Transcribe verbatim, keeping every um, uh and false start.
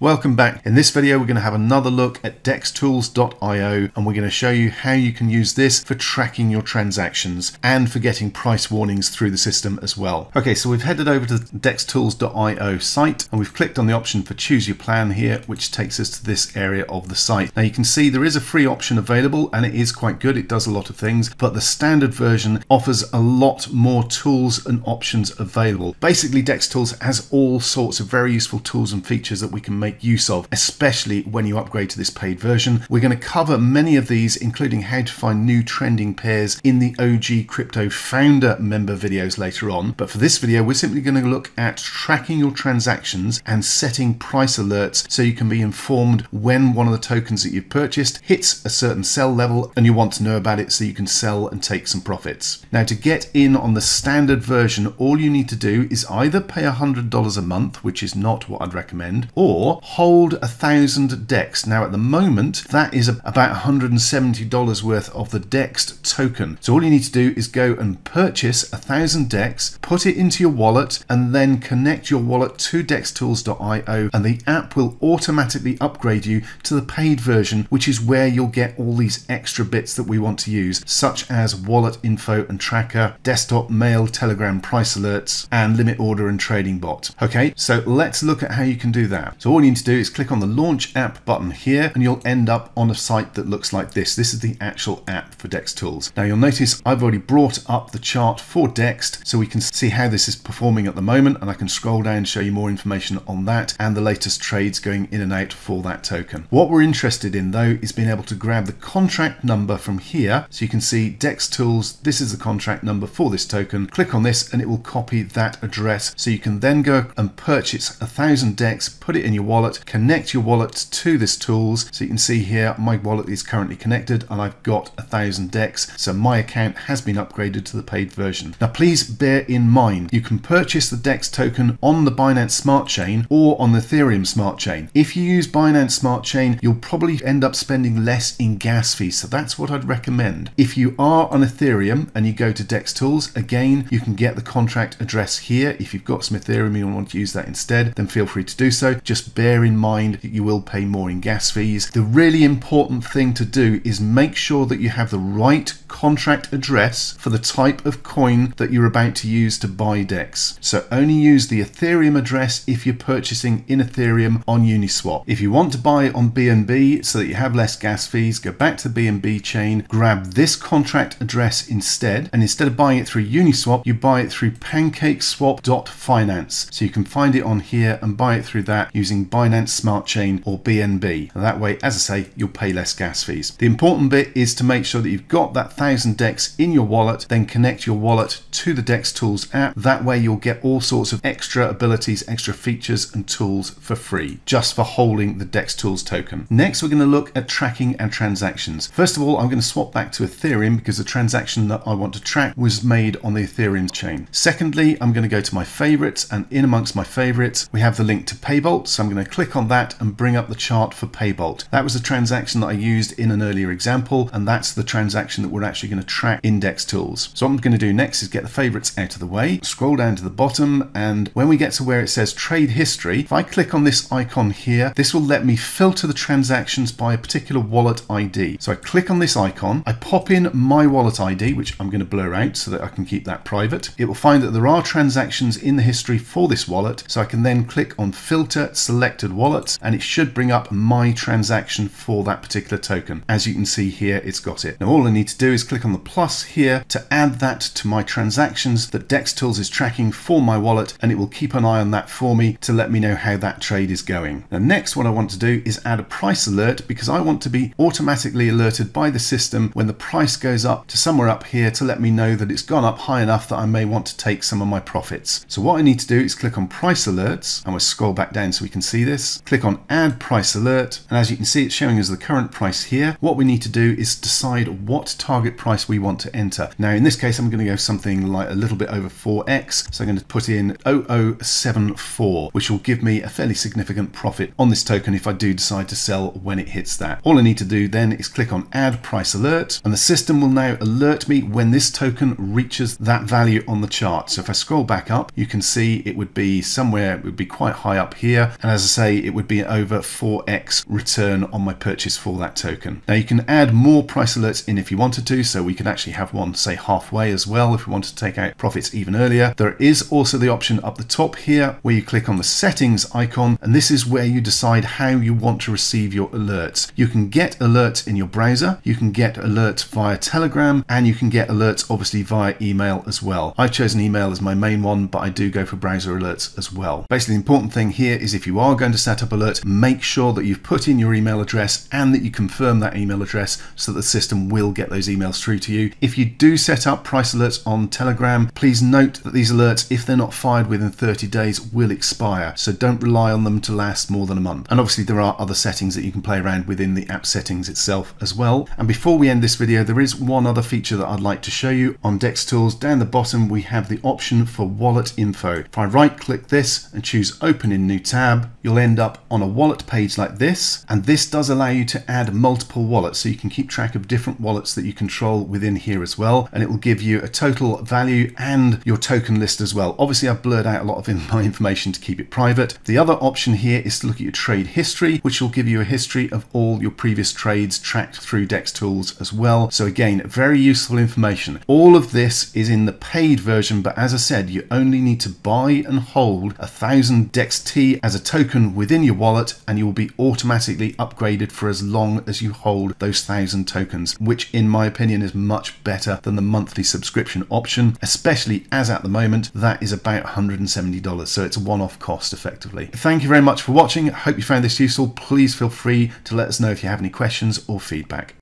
Welcome back. In this video, we're going to have another look at Dextools dot i o, and we're going to show you how you can use this for tracking your transactions and for getting price warnings through the system as well. Okay, so we've headed over to the Dextools dot i o site, and we've clicked on the option for choose your plan here, which takes us to this area of the site. Now you can see there is a free option available, and it is quite good. It does a lot of things, but the standard version offers a lot more tools and options available. Basically, Dextools has all sorts of very useful tools and features that we can make use of, especially when you upgrade to this paid version. We're going to cover many of these, including how to find new trending pairs in the O G Crypto founder member videos later on. But for this video, we're simply going to look at tracking your transactions and setting price alerts so you can be informed when one of the tokens that you've purchased hits a certain sell level and you want to know about it so you can sell and take some profits. Now, to get in on the standard version, all you need to do is either pay one hundred dollars a month, which is not what I'd recommend, or hold a thousand DEX. Now at the moment that is about one hundred seventy dollars worth of the DEX token. So all you need to do is go and purchase a thousand DEX, put it into your wallet, and then connect your wallet to Dextools dot i o, and the app will automatically upgrade you to the paid version, which is where you'll get all these extra bits that we want to use, such as wallet info and tracker, desktop, mail, telegram, price alerts, and limit order and trading bot. Okay, so let's look at how you can do that. So all you to do is click on the launch app button here, and you'll end up on a site that looks like this. This is the actual app for Dextools. Now you'll notice I've already brought up the chart for Dext so we can see how this is performing at the moment, and I can scroll down and show you more information on that and the latest trades going in and out for that token. What we're interested in though is being able to grab the contract number from here. So you can see Dextools, this is the contract number for this token. Click on this and it will copy that address, so you can then go and purchase a thousand DEX, put it in your wallet Wallet, connect your wallet to this tools. So you can see here my wallet is currently connected and I've got a thousand DEX, so my account has been upgraded to the paid version. Now please bear in mind you can purchase the DEX token on the Binance Smart Chain or on the Ethereum Smart Chain. If you use Binance Smart Chain, you'll probably end up spending less in gas fees, so that's what I'd recommend. If you are on Ethereum and you go to Dextools, again you can get the contract address here. If you've got some Ethereum and you want to use that instead, then feel free to do so. Just bear Bear in mind that you will pay more in gas fees. The really important thing to do is make sure that you have the right contract address for the type of coin that you're about to use to buy DEX. So only use the Ethereum address if you're purchasing in Ethereum on Uniswap. If you want to buy on B N B so that you have less gas fees, go back to the B N B chain, grab this contract address instead, and instead of buying it through Uniswap, you buy it through pancakeswap dot finance. So you can find it on here and buy it through that using Binance Smart Chain or B N B. And that way, as I say, you'll pay less gas fees. The important bit is to make sure that you've got that thousand DEX in your wallet, then connect your wallet to the Dextools app. That way you'll get all sorts of extra abilities, extra features and tools for free, just for holding the Dextools token. Next, we're going to look at tracking and transactions. First of all, I'm going to swap back to Ethereum because the transaction that I want to track was made on the Ethereum chain. Secondly, I'm going to go to my favorites, and in amongst my favorites, we have the link to Paybolt. So I'm going to click on that and bring up the chart for Paybolt. That was the transaction that I used in an earlier example, and that's the transaction that we're actually going to track in Dextools. So what I'm going to do next is get the favorites out of the way, scroll down to the bottom, and when we get to where it says trade history, if I click on this icon here, this will let me filter the transactions by a particular wallet I D. So I click on this icon, I pop in my wallet I D, which I'm going to blur out so that I can keep that private. It will find that there are transactions in the history for this wallet, so I can then click on filter, select wallets, and it should bring up my transaction for that particular token. As you can see here, it's got it. Now all I need to do is click on the plus here to add that to my transactions that Dextools is tracking for my wallet, and it will keep an eye on that for me to let me know how that trade is going. Now next, what I want to do is add a price alert, because I want to be automatically alerted by the system when the price goes up to somewhere up here to let me know that it's gone up high enough that I may want to take some of my profits. So what I need to do is click on price alerts, and we'll scroll back down so we can see this. Click on add price alert, and as you can see, it's showing us the current price here. What we need to do is decide what target price we want to enter. Now in this case, I'm going to go something like a little bit over four X, so I'm going to put in zero zero seven four, which will give me a fairly significant profit on this token if I do decide to sell when it hits that. All I need to do then is click on add price alert, and the system will now alert me when this token reaches that value on the chart. So if I scroll back up, you can see it would be somewhere, it would be quite high up here, and as say, it would be over four X return on my purchase for that token. Now you can add more price alerts in if you wanted to, so we could actually have one, say, halfway as well if we want to take out profits even earlier. There is also the option up the top here where you click on the settings icon, and this is where you decide how you want to receive your alerts. You can get alerts in your browser, you can get alerts via Telegram, and you can get alerts obviously via email as well. I've chosen email as my main one, but I do go for browser alerts as well. Basically, the important thing here is if you are going to set up alerts, make sure that you've put in your email address and that you confirm that email address so that the system will get those emails through to you. If you do set up price alerts on Telegram, please note that these alerts, if they're not fired within thirty days, will expire. So don't rely on them to last more than a month. And obviously there are other settings that you can play around within the app settings itself as well. And before we end this video, there is one other feature that I'd like to show you. On DexTools, down the bottom, we have the option for wallet info. If I right click this and choose open in new tab, you'll end up on a wallet page like this. And this does allow you to add multiple wallets, so you can keep track of different wallets that you control within here as well. And it will give you a total value and your token list as well. Obviously, I've blurred out a lot of my information to keep it private. The other option here is to look at your trade history, which will give you a history of all your previous trades tracked through DexTools as well. So again, very useful information. All of this is in the paid version, but as I said, you only need to buy and hold a thousand D E X T as a token within your wallet, and you will be automatically upgraded for as long as you hold those thousand tokens, which in my opinion is much better than the monthly subscription option, especially as at the moment that is about one hundred seventy dollars, so it's a one-off cost effectively. Thank you very much for watching. I hope you found this useful. Please feel free to let us know if you have any questions or feedback.